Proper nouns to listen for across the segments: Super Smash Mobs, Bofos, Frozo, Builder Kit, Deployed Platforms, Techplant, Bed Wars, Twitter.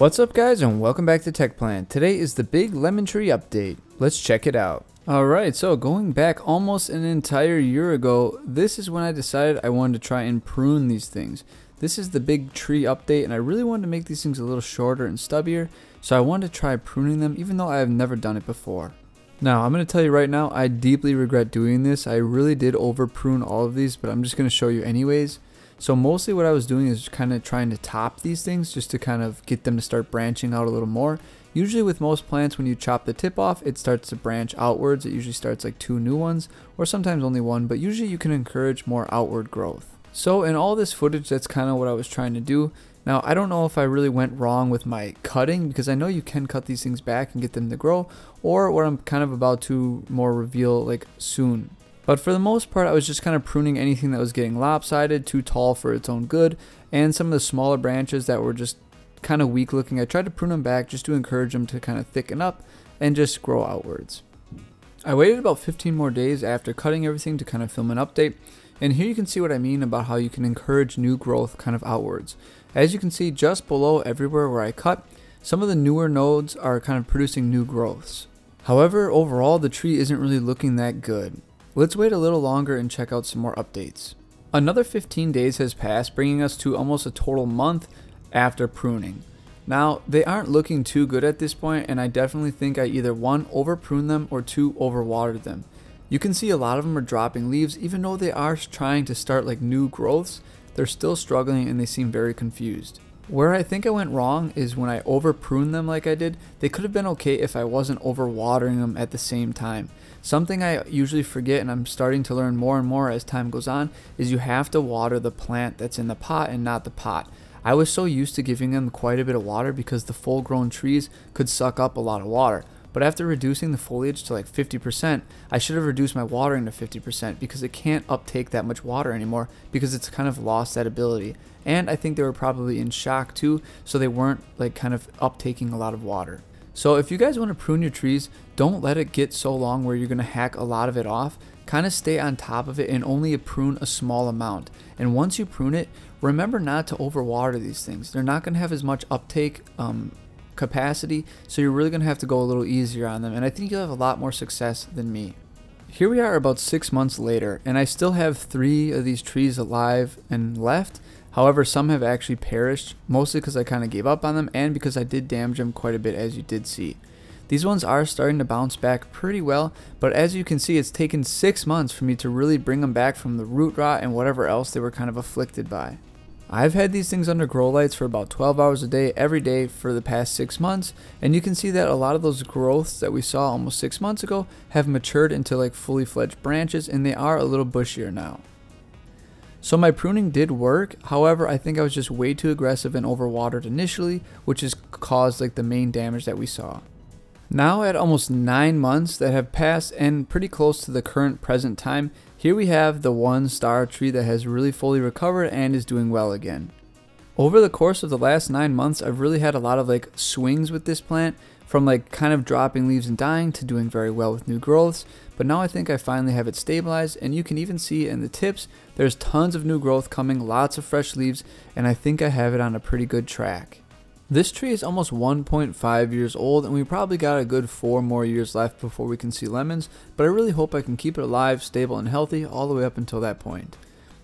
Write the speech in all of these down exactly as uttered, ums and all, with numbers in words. What's up guys, and welcome back to Techplant. Today is the big lemon tree update. Let's check it out. Alright, so going back almost an entire year ago, this is when I decided I wanted to try and prune these things. This is the big tree update, and I really wanted to make these things a little shorter and stubbier, so I wanted to try pruning them even though I have never done it before. Now, I'm going to tell you right now, I deeply regret doing this. I really did over prune all of these, but I'm just going to show you anyways. So mostly what I was doing is kind of trying to top these things just to kind of get them to start branching out a little more. Usually with most plants, when you chop the tip off, it starts to branch outwards. It usually starts like two new ones, or sometimes only one, but usually you can encourage more outward growth. So in all this footage, that's kind of what I was trying to do. Now, I don't know if I really went wrong with my cutting, because I know you can cut these things back and get them to grow, or what I'm kind of about to more reveal like soon. But for the most part, I was just kind of pruning anything that was getting lopsided, too tall for its own good, and some of the smaller branches that were just kind of weak looking. I tried to prune them back just to encourage them to kind of thicken up and just grow outwards. I waited about fifteen more days after cutting everything to kind of film an update, and here you can see what I mean about how you can encourage new growth kind of outwards. As you can see, just below everywhere where I cut, some of the newer nodes are kind of producing new growths. However, overall the tree isn't really looking that good. Let's wait a little longer and check out some more updates. Another fifteen days has passed, bringing us to almost a total month after pruning. Now, they aren't looking too good at this point, and I definitely think I either one, over pruned them, or two, overwatered them. You can see a lot of them are dropping leaves. Even though they are trying to start like new growths, they're still struggling and they seem very confused. Where I think I went wrong is when I over pruned them like I did. They could have been okay if I wasn't over watering them at the same time. Something I usually forget, and I'm starting to learn more and more as time goes on, is you have to water the plant that's in the pot and not the pot. I was so used to giving them quite a bit of water because the full grown trees could suck up a lot of water. But after reducing the foliage to like fifty percent, I should have reduced my watering to fifty percent because it can't uptake that much water anymore because it's kind of lost that ability. And I think they were probably in shock too, so they weren't like kind of uptaking a lot of water. So if you guys want to prune your trees, don't let it get so long where you're going to hack a lot of it off. Kind of stay on top of it and only prune a small amount. And once you prune it, remember not to overwater these things. They're not going to have as much uptake um, capacity, so you're really gonna have to go a little easier on them, and I think you'll have a lot more success than me. Here we are about six months later, and I still have three of these trees alive and left. However, some have actually perished, mostly because I kind of gave up on them and because I did damage them quite a bit, as you did see. These ones are starting to bounce back pretty well, but as you can see, it's taken six months for me to really bring them back from the root rot and whatever else they were kind of afflicted by. I've had these things under grow lights for about twelve hours a day every day for the past six months, and you can see that a lot of those growths that we saw almost six months ago have matured into like fully fledged branches, and they are a little bushier now. So my pruning did work. However, I think I was just way too aggressive and overwatered initially, which has caused like the main damage that we saw. Now at almost nine months that have passed and pretty close to the current present time, here we have the one star tree that has really fully recovered and is doing well again. Over the course of the last nine months, I've really had a lot of like swings with this plant, from like kind of dropping leaves and dying to doing very well with new growths. But now I think I finally have it stabilized, and you can even see in the tips, there's tons of new growth coming, lots of fresh leaves, and I think I have it on a pretty good track. This tree is almost one point five years old, and we probably got a good four more years left before we can see lemons, but I really hope I can keep it alive, stable, and healthy all the way up until that point.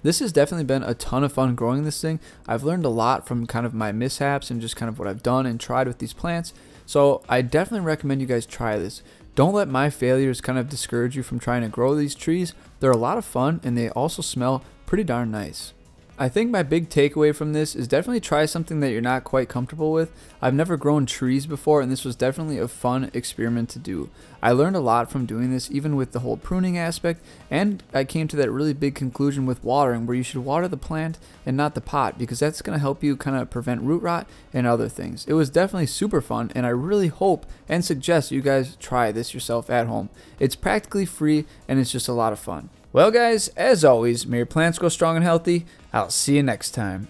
This has definitely been a ton of fun growing this thing. I've learned a lot from kind of my mishaps and just kind of what I've done and tried with these plants, so I definitely recommend you guys try this. Don't let my failures kind of discourage you from trying to grow these trees. They're a lot of fun, and they also smell pretty darn nice. I think my big takeaway from this is definitely try something that you're not quite comfortable with. I've never grown trees before, and this was definitely a fun experiment to do. I learned a lot from doing this, even with the whole pruning aspect, and I came to that really big conclusion with watering, where you should water the plant and not the pot, because that's going to help you kind of prevent root rot and other things. It was definitely super fun, and I really hope and suggest you guys try this yourself at home. It's practically free, and it's just a lot of fun. Well guys, as always, may your plants grow strong and healthy. I'll see you next time.